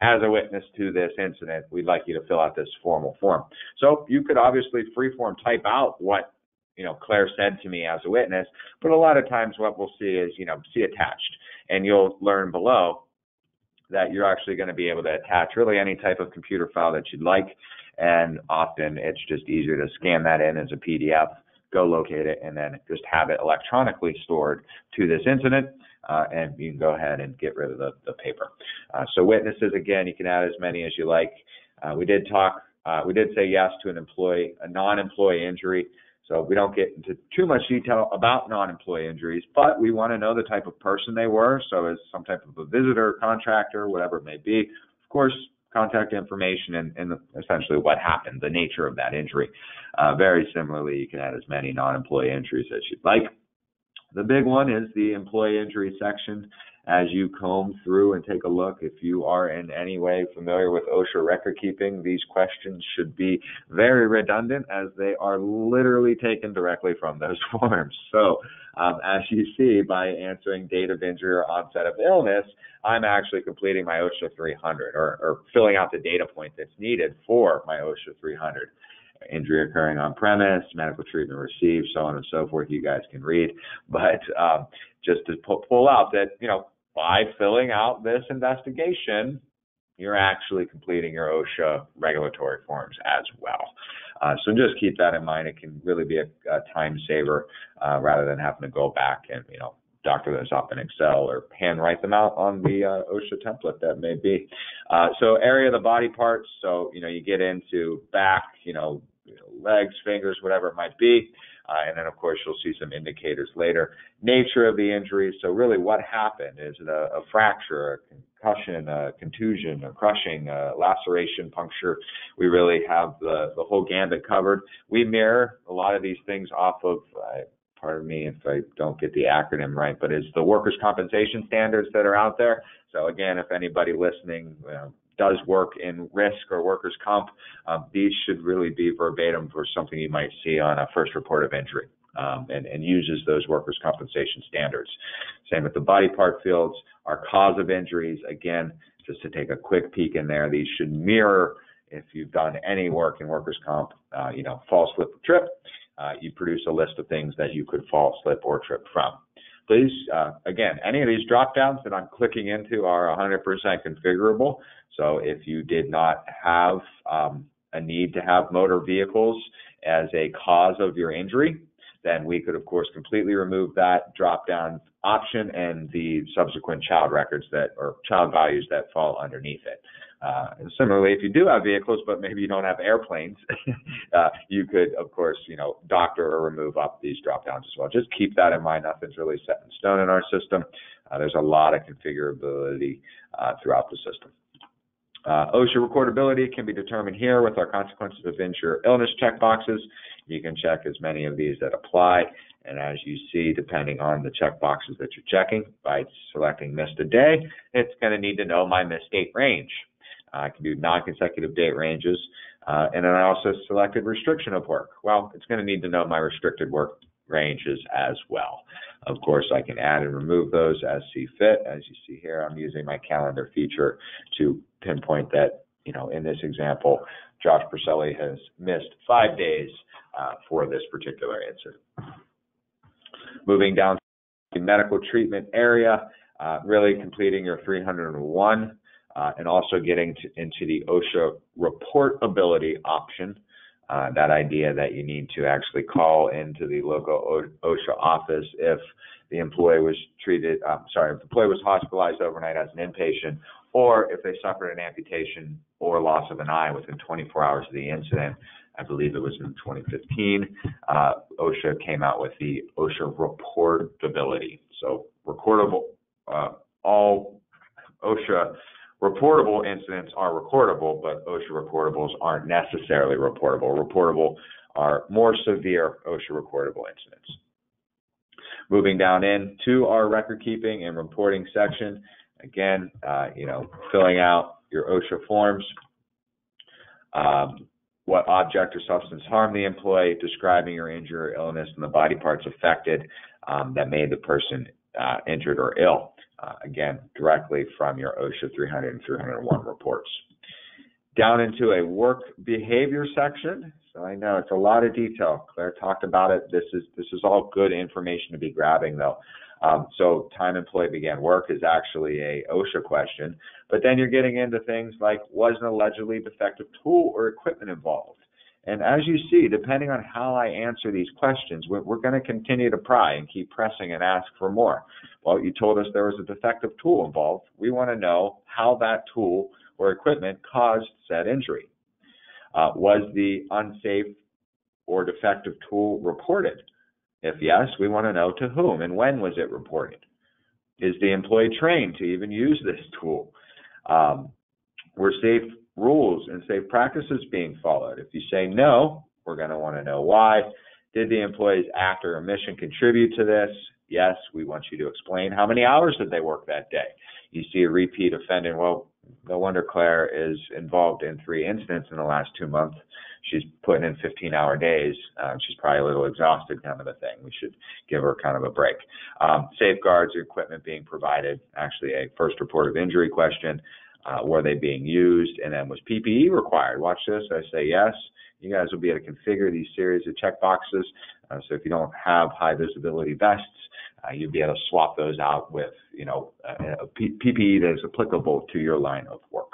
as a witness to this incident, we'd like you to fill out this formal form. So you could obviously freeform type out what, you know, Claire said to me as a witness, but a lot of times what we'll see is, you know, see attached. and you'll learn below that you're actually going to be able to attach really any type of computer file that you'd like, and often it's just easier to scan that in as a P D F, go locate it, and then just have it electronically stored to this incident, uh, and you can go ahead and get rid of the, the paper. Uh, so witnesses, again, you can add as many as you like. Uh, we did talk, uh, we did say yes to an employee, a non-employee injury. So we don't get into too much detail about non-employee injuries, but we want to know the type of person they were. So as some type of a visitor, contractor, whatever it may be, of course, contact information and, and essentially what happened, the nature of that injury. Uh, very similarly, you can add as many non-employee injuries as you'd like. The big one is the employee injury section. As you comb through and take a look, if you are in any way familiar with OSHA record keeping, these questions should be very redundant as they are literally taken directly from those forms. So um, as you see, by answering date of injury or onset of illness, I'm actually completing my OSHA three hundred or, or filling out the data point that's needed for my OSHA three hundred. Injury occurring on premise, medical treatment received, so on and so forth, you guys can read. But um, just to pu pull out that, you know, by filling out this investigation, you're actually completing your OSHA regulatory forms as well. Uh, so just keep that in mind. It can really be a, a time saver uh, rather than having to go back and, you know, doctor those up in Excel or hand write them out on the uh, OSHA template that may be. Uh, so area of the body parts. So, you know, you get into back, you know, You know, legs, fingers, whatever it might be. Uh, and then, of course, you'll see some indicators later. Nature of the injury. So really what happened? Is it a, a fracture, a concussion, a contusion, a crushing, a laceration, puncture? We really have the, the whole gambit covered. We mirror a lot of these things off of, uh, pardon me if I don't get the acronym right, but it's the workers' compensation standards that are out there. So, again, if anybody listening, you know, does work in risk or workers' comp, um, these should really be verbatim for something you might see on a first report of injury, um, and, and uses those workers' compensation standards. Same with the body part fields, our cause of injuries. Again, just to take a quick peek in there, these should mirror, if you've done any work in workers' comp, uh, you know, fall, slip, or trip, uh, you produce a list of things that you could fall, slip, or trip from. Please, uh, again, any of these drop downs that I'm clicking into are one hundred percent configurable. So if you did not have um, a need to have motor vehicles as a cause of your injury, then we could, of course, completely remove that drop down option and the subsequent child records that, or child values that fall underneath it. Uh, and similarly, if you do have vehicles, but maybe you don't have airplanes, uh, you could, of course, you know, doctor or remove up these drop downs as well. Just keep that in mind. Nothing's really set in stone in our system. Uh, there's a lot of configurability uh, throughout the system. Uh, OSHA recordability can be determined here with our consequences of injury or illness checkboxes. You can check as many of these that apply. And as you see, depending on the checkboxes that you're checking, by selecting missed a day, it's going to need to know my missed date range. Uh, I can do non-consecutive date ranges. Uh, and then I also selected restriction of work. Well, it's going to need to know my restricted work ranges as well. Of course, I can add and remove those as see fit. As you see here, I'm using my calendar feature to pinpoint that, you know, in this example, Josh Purcelli has missed five days uh, for this particular incident. Moving down to the medical treatment area, uh, really completing your three hundred one uh, and also getting to, into the OSHA reportability option. Uh, that idea that you need to actually call into the local OSHA office if the employee was treated, I'm sorry, if the employee was hospitalized overnight as an inpatient, or if they suffered an amputation or loss of an eye within twenty-four hours of the incident. I believe it was in twenty fifteen. Uh, OSHA came out with the OSHA reportability. So recordable, uh, all OSHA reportable incidents are recordable, but OSHA reportables aren't necessarily reportable. Reportable are more severe OSHA recordable incidents. Moving down in to our record keeping and reporting section, again, uh, you know, filling out your OSHA forms, um, what object or substance harmed the employee, describing your injury or illness and the body parts affected um, that made the person uh, injured or ill. Uh, again, directly from your OSHA three hundred and three hundred one reports. Down into a work behavior section. So I know it's a lot of detail. Claire talked about it. This is this is all good information to be grabbing, though. Um, so time employee began work is actually a OSHA question, but then you're getting into things like, was an allegedly defective tool or equipment involved? And as you see, depending on how I answer these questions, we're, we're going to continue to pry and keep pressing and ask for more. Well, you told us there was a defective tool involved. We want to know how that tool or equipment caused said injury. Uh, was the unsafe or defective tool reported? If yes, we want to know to whom and when was it reported. Is the employee trained to even use this tool? Um, were safe rules and safe practices being followed? If you say no, we're going to want to know why. Did the employee's act or omission contribute to this? Yes, we want you to explain how many hours did they work that day. You see a repeat offender. Well, no wonder Claire is involved in three incidents in the last two months. She's putting in fifteen hour days. Uh, she's probably a little exhausted, kind of a thing. We should give her kind of a break. Um, safeguards or equipment being provided, actually a first report of injury question. Uh, were they being used? And then was P P E required? Watch this. I say yes. You guys will be able to configure these series of checkboxes. Uh, so if you don't have high visibility vests, Uh, you'll be able to swap those out with, you know, a, a P P E that is applicable to your line of work.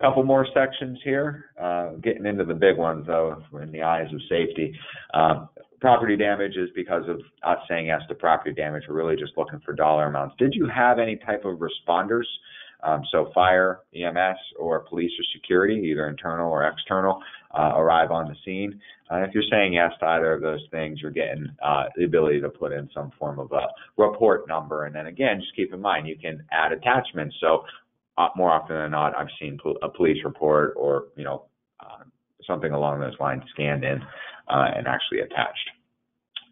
A couple more sections here, uh, getting into the big ones though, in the eyes of safety. Uh, property damage is because of us saying yes to property damage. We're really just looking for dollar amounts. Did you have any type of responders? Um, so fire, E M S, or police or security, either internal or external, uh, arrive on the scene. And if you're saying yes to either of those things, you're getting uh, the ability to put in some form of a report number. And then again, just keep in mind, you can add attachments. So uh, more often than not, I've seen pol a police report or, you know, uh, something along those lines scanned in uh, and actually attached.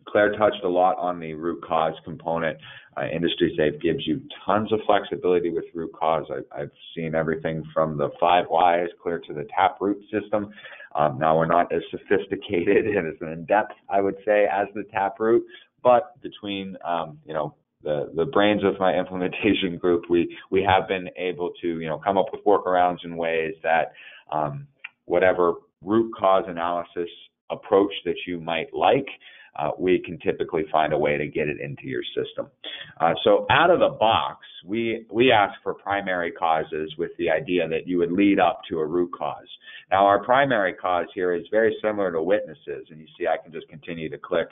Claire touched a lot on the root cause component. Uh, IndustrySafe gives you tons of flexibility with root cause. I, I've seen everything from the five whys clear to the Taproot system. Um, now, we're not as sophisticated and as in-depth, I would say, as the Taproot, but between, um, you know, the, the brains of my implementation group, we, we have been able to, you know, come up with workarounds in ways that um, whatever root cause analysis approach that you might like, Uh, we can typically find a way to get it into your system. Uh, so out of the box, we, we ask for primary causes with the idea that you would lead up to a root cause. Now, our primary cause here is very similar to witnesses, and you see I can just continue to click,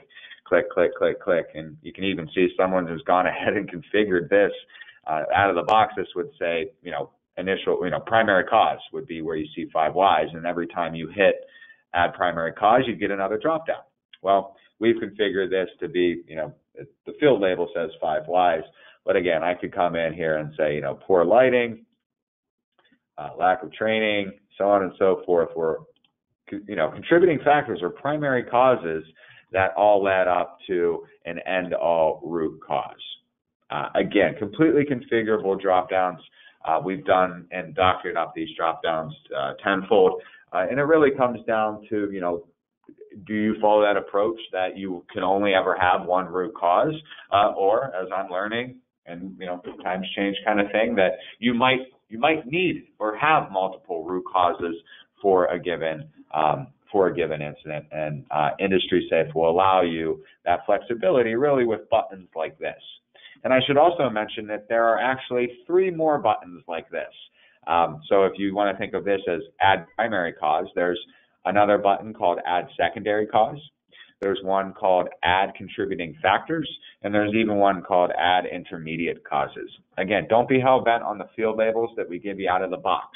click, click, click, click, and you can even see someone who's gone ahead and configured this. Uh, out of the box, this would say, you know, initial, you know, primary cause would be where you see five whys, and every time you hit add primary cause, you get another drop-down. Well, we've configured this to be, you know, the field label says five whys, but again, I could come in here and say, you know, poor lighting, uh, lack of training, so on and so forth, were, you know, contributing factors or primary causes that all led up to an end-all root cause. Uh, again, completely configurable drop-downs. Uh, we've done and doctored up these drop-downs uh, tenfold, uh, and it really comes down to, you know, do you follow that approach that you can only ever have one root cause, uh, or as I'm learning and, you know, times change kind of thing, that you might, you might need or have multiple root causes for a given, um, for a given incident, and uh, IndustrySafe will allow you that flexibility really with buttons like this. And I should also mention that there are actually three more buttons like this. Um, so if you want to think of this as add primary cause, there's another button called Add Secondary Cause. There's one called Add Contributing Factors, and there's even one called Add Intermediate Causes. Again, don't be hell-bent on the field labels that we give you out of the box.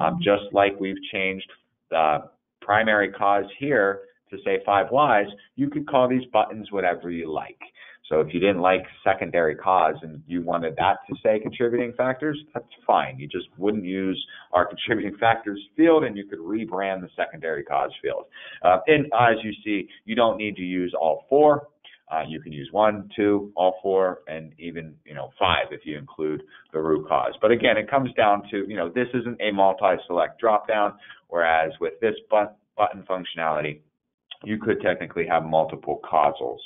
Um, just like we've changed the primary cause here to say five whys, you could call these buttons whatever you like. So if you didn't like secondary cause and you wanted that to say contributing factors, that's fine. You just wouldn't use our contributing factors field, and you could rebrand the secondary cause field. Uh, and as you see, you don't need to use all four. Uh, you can use one, two, all four, and even, you know, five if you include the root cause. But again, it comes down to, you know, this isn't a multi-select dropdown, whereas with this but button functionality, you could technically have multiple causals,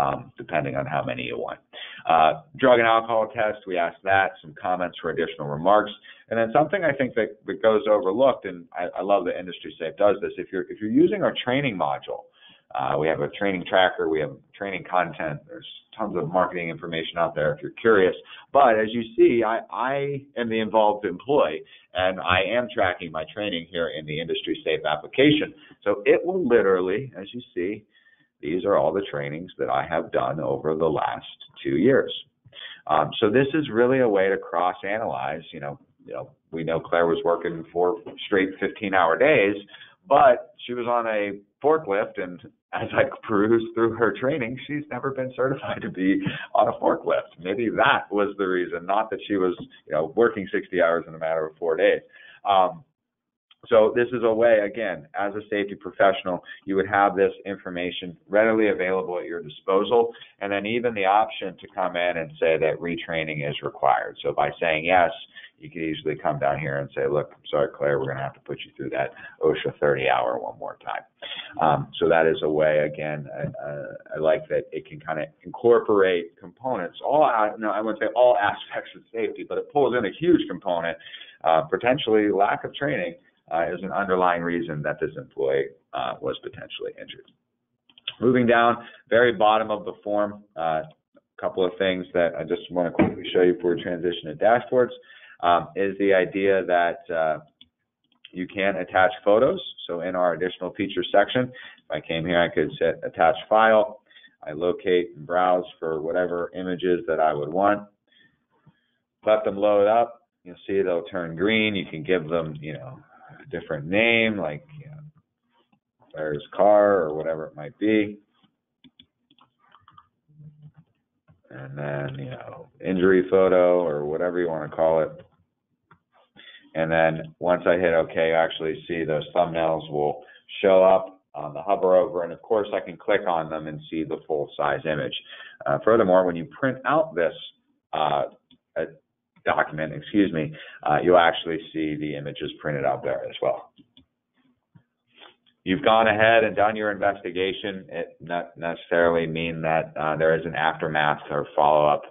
um, depending on how many you want. Uh, drug and alcohol test, we asked that, some comments for additional remarks. And then something I think that, that goes overlooked, and I, I love that IndustrySafe does this, if you're, if you're using our training module, Uh, we have a training tracker, we have training content, there's tons of marketing information out there if you're curious. But as you see, I, I am the involved employee, and I am tracking my training here in the IndustrySafe application. So it will literally, as you see, these are all the trainings that I have done over the last two years. Um, so this is really a way to cross-analyze. You know, you know, we know Claire was working four straight fifteen-hour days, but she was on a forklift, and as I perused through her training, she's never been certified to be on a forklift. Maybe that was the reason, not that she was, you know, working sixty hours in a matter of four days. Um, So this is a way, again, as a safety professional, you would have this information readily available at your disposal, and then even the option to come in and say that retraining is required. So by saying yes, you could easily come down here and say, look, I'm sorry, Claire, we're going to have to put you through that OSHA thirty hour one more time. Um, so that is a way, again, uh, I like that it can kind of incorporate components, all, no, I wouldn't say all aspects of safety, but it pulls in a huge component, uh, potentially lack of training, Uh, is an underlying reason that this employee uh, was potentially injured. Moving down, very bottom of the form, a uh, couple of things that I just want to quickly show you before we transition to dashboards, um, is the idea that uh, you can attach photos. So in our additional feature section, if I came here, I could set attach file. I locate and browse for whatever images that I would want. Let them load up. You'll see they'll turn green. You can give them, you know, different name, like you know, Claire's car or whatever it might be, and then you know injury photo or whatever you want to call it. And then once I hit OK, I actually see those thumbnails will show up on the hover over, and of course I can click on them and see the full size image. Uh, furthermore, when you print out this uh, a, document, excuse me, uh, you'll actually see the images printed out there as well. You've gone ahead and done your investigation. It not necessarily mean that uh, there is an aftermath or follow-up,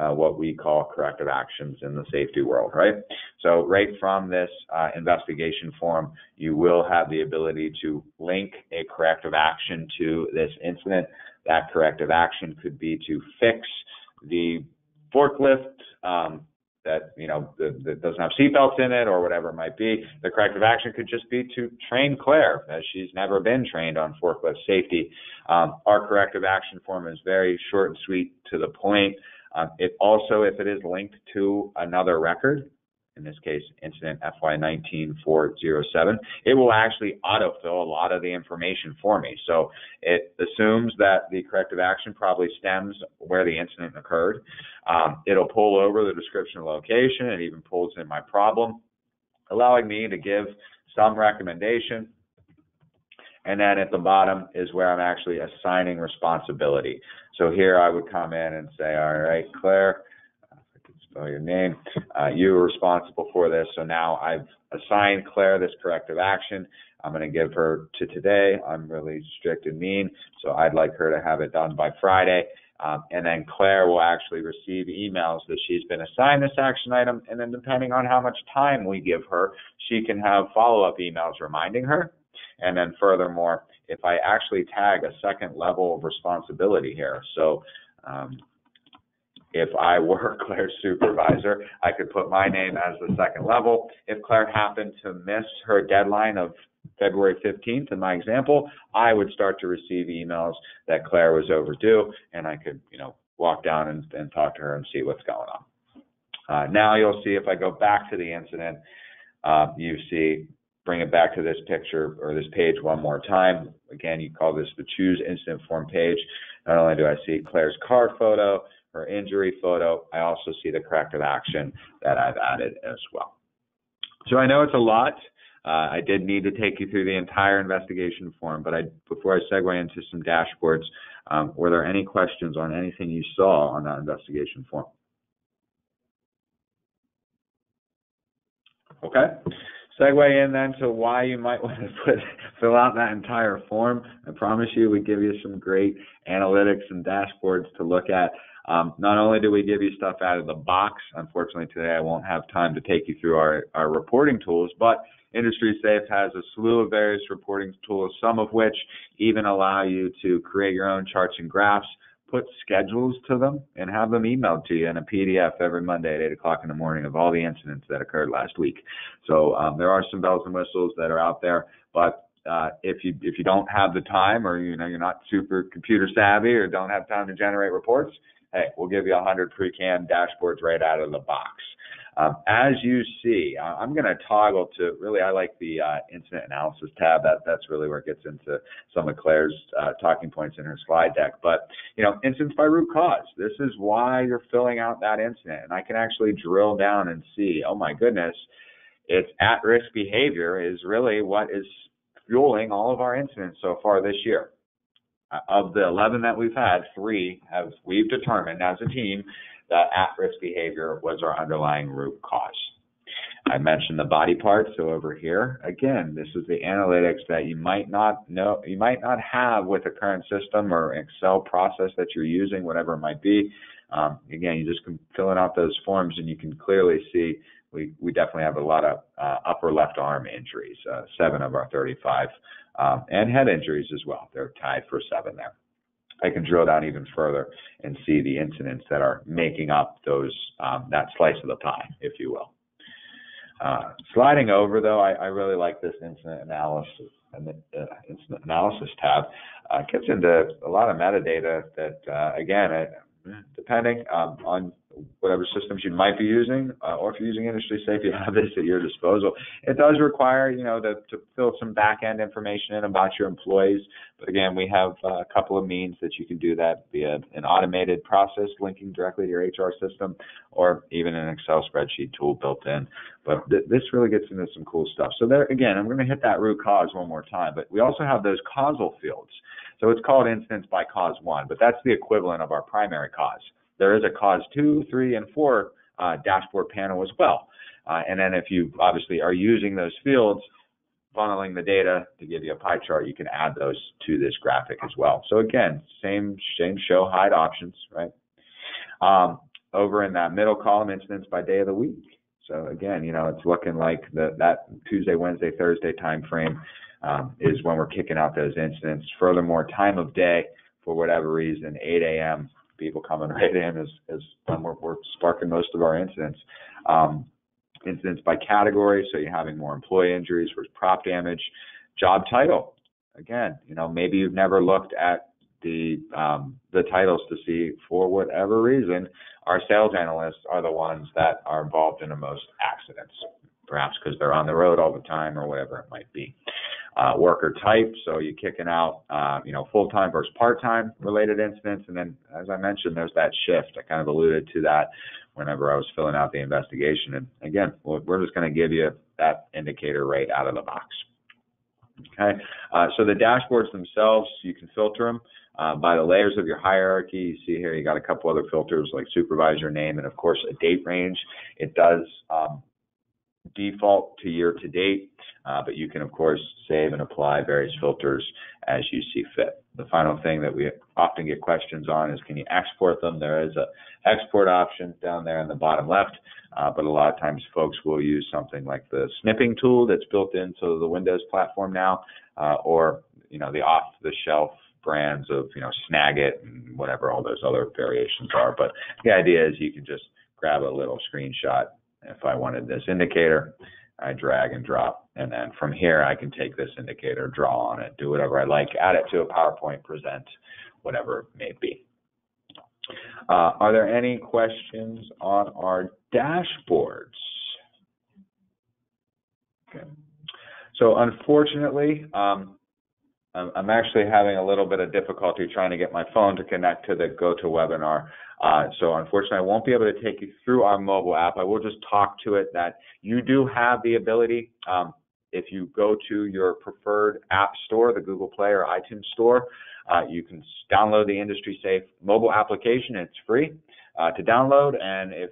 uh, what we call corrective actions in the safety world, right? So right from this uh, investigation form, you will have the ability to link a corrective action to this incident. That corrective action could be to fix the forklift um, that you know that, that doesn't have seatbelts in it or whatever it might be. The corrective action could just be to train Claire, as she's never been trained on forklift safety. Um, our corrective action form is very short and sweet to the point. Um, it also, if it is linked to another record, in this case, incident F Y nineteen four oh seven, it will actually autofill a lot of the information for me. So it assumes that the corrective action probably stems where the incident occurred. Um, it'll pull over the description of location. It even pulls in my problem, allowing me to give some recommendation. And then at the bottom is where I'm actually assigning responsibility. So here I would come in and say, all right, Claire, know your name, uh, you were responsible for this, so now I've assigned Claire this corrective action. I'm going to give her to today. I'm really strict and mean, so I'd like her to have it done by Friday. Um, and then Claire will actually receive emails that she's been assigned this action item, and then depending on how much time we give her, she can have follow-up emails reminding her. And then furthermore, if I actually tag a second level of responsibility here, so um, if I were Claire's supervisor, I could put my name as the second level. If Claire happened to miss her deadline of February fifteenth, in my example, I would start to receive emails that Claire was overdue, and I could, you know, walk down and, and talk to her and see what's going on. Uh, now you'll see if I go back to the incident, uh, you see, bring it back to this picture or this page one more time. Again, you call this the Choose Incident Form page. Not only do I see Claire's car photo, her injury photo, I also see the corrective action that I've added as well. So I know it's a lot. Uh, I did need to take you through the entire investigation form, but I, before I segue into some dashboards, um, were there any questions on anything you saw on that investigation form? Okay. Segue in then to why you might want to put, fill out that entire form. I promise you we give you some great analytics and dashboards to look at. Um, not only do we give you stuff out of the box, unfortunately today I won't have time to take you through our, our reporting tools, but IndustrySafe has a slew of various reporting tools, some of which even allow you to create your own charts and graphs, put schedules to them, and have them emailed to you in a P D F every Monday at eight o'clock in the morning of all the incidents that occurred last week. So um, there are some bells and whistles that are out there, but uh, if you if you don't have the time, or you know you're not super computer savvy, or don't have time to generate reports, hey, we'll give you one hundred pre-canned dashboards right out of the box. Um, as you see, I'm going to toggle to really, I like the uh, incident analysis tab. That, that's really where it gets into some of Claire's uh, talking points in her slide deck. But, you know, incidents by root cause. This is why you're filling out that incident. And I can actually drill down and see, oh, my goodness, it's at-risk behavior is really what is fueling all of our incidents so far this year. Of the eleven that we've had, three have we've determined as a team that at-risk behavior was our underlying root cause. I mentioned the body parts, so over here again, this is the analytics that you might not know, you might not have with the current system or Excel process that you're using, whatever it might be. Um, again, you just can fill in out those forms, and you can clearly see we we definitely have a lot of uh, upper left arm injuries, uh, seven of our thirty-five. Um, and head injuries as well. They're tied for seven there. I can drill down even further and see the incidents that are making up those um, that slice of the pie, if you will. Uh, sliding over, though, I, I really like this incident analysis and the uh, incident analysis tab. Uh, it gets into a lot of metadata that, uh, again, it, depending um, on whatever systems you might be using, uh, or if you're using IndustrySafe, you have this at your disposal. It does require, you know, to, to fill some back-end information in about your employees. But again, we have uh, a couple of means that you can do that via an automated process linking directly to your H R system, or even an Excel spreadsheet tool built in. But th this really gets into some cool stuff. So there, again, I'm going to hit that root cause one more time. But we also have those causal fields. So it's called incidents by cause one, but that's the equivalent of our primary cause. There is a cause two, three, and four uh, dashboard panel as well. Uh, and then if you obviously are using those fields, funneling the data to give you a pie chart, you can add those to this graphic as well. So again, same, same show, hide options, right? Um, over in that middle column, incidents by day of the week. So again, you know, it's looking like the, that Tuesday, Wednesday, Thursday time frame um, is when we're kicking out those incidents. Furthermore, time of day, for whatever reason, eight A M people coming right in is, is when we're, we're sparking most of our incidents. Um, incidents by category, so you're having more employee injuries versus prop damage. Job title, again, you know, maybe you've never looked at the um, the titles to see, for whatever reason, our sales analysts are the ones that are involved in the most accidents, perhaps because they're on the road all the time or whatever it might be. Uh, worker type, so you're kicking out, uh, you know, full-time versus part-time related incidents. And then, as I mentioned, there's that shift. I kind of alluded to that whenever I was filling out the investigation. And again, we're just going to give you that indicator right out of the box. Okay, uh, so the dashboards themselves, you can filter them uh, by the layers of your hierarchy. You see here, you got a couple other filters like supervisor name and, of course, a date range. It does um, default to year to date, uh, but you can, of course, save and apply various filters as you see fit. The final thing that we often get questions on is, can you export them? There is a export option down there in the bottom left, uh, but a lot of times folks will use something like the snipping tool that's built into the Windows platform now, uh, or you know the off-the-shelf brands of you know Snagit and whatever all those other variations are. But the idea is you can just grab a little screenshot. If I wanted this indicator, I drag and drop, and then from here I can take this indicator, draw on it, do whatever I like, add it to a PowerPoint, present, whatever it may be. Uh, are there any questions on our dashboards? Okay. So unfortunately, um, I'm actually having a little bit of difficulty trying to get my phone to connect to the GoToWebinar. Uh, so unfortunately, I won't be able to take you through our mobile app. I will just talk to it that you do have the ability, um, if you go to your preferred app store, the Google Play or iTunes store, uh, you can download the IndustrySafe mobile application. It's free uh, to download, and if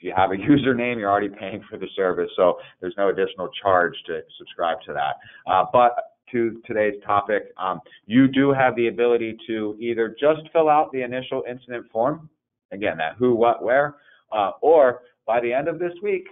you have a username, you're already paying for the service, so there's no additional charge to subscribe to that. Uh, but to today's topic, um, you do have the ability to either just fill out the initial incident form, again, that who, what, where, uh, or by the end of this week,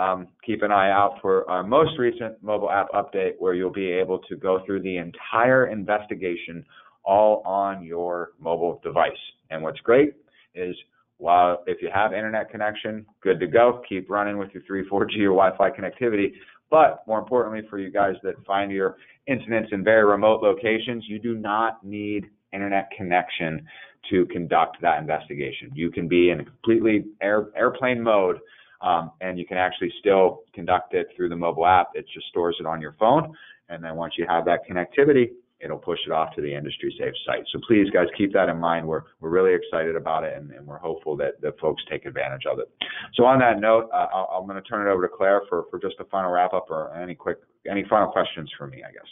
Um, keep an eye out for our most recent mobile app update, where you'll be able to go through the entire investigation all on your mobile device. And what's great is, while if you have internet connection, good to go, keep running with your three, four G or Wi-Fi connectivity. But more importantly, for you guys that find your incidents in very remote locations, you do not need internet connection to conduct that investigation. You can be in a completely air, airplane mode, um, and you can actually still conduct it through the mobile app. It just stores it on your phone, and then once you have that connectivity, it'll push it off to the IndustrySafe site. So please, guys, keep that in mind. We're, we're really excited about it, and, and we're hopeful that, that folks take advantage of it. So on that note, uh, I'll, I'm going to turn it over to Claire for, for just a final wrap-up or any quick, any final questions for me, I guess.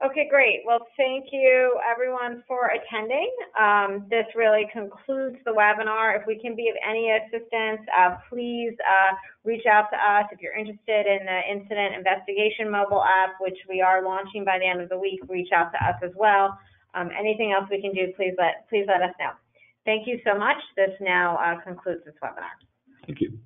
Okay, great. Well, thank you, everyone, for attending. Um, this really concludes the webinar. If we can be of any assistance, uh, please uh, reach out to us. If you're interested in the Incident Investigation mobile app, which we are launching by the end of the week, reach out to us as well. Um, anything else we can do, please let, please let us know. Thank you so much. This now uh, concludes this webinar. Thank you.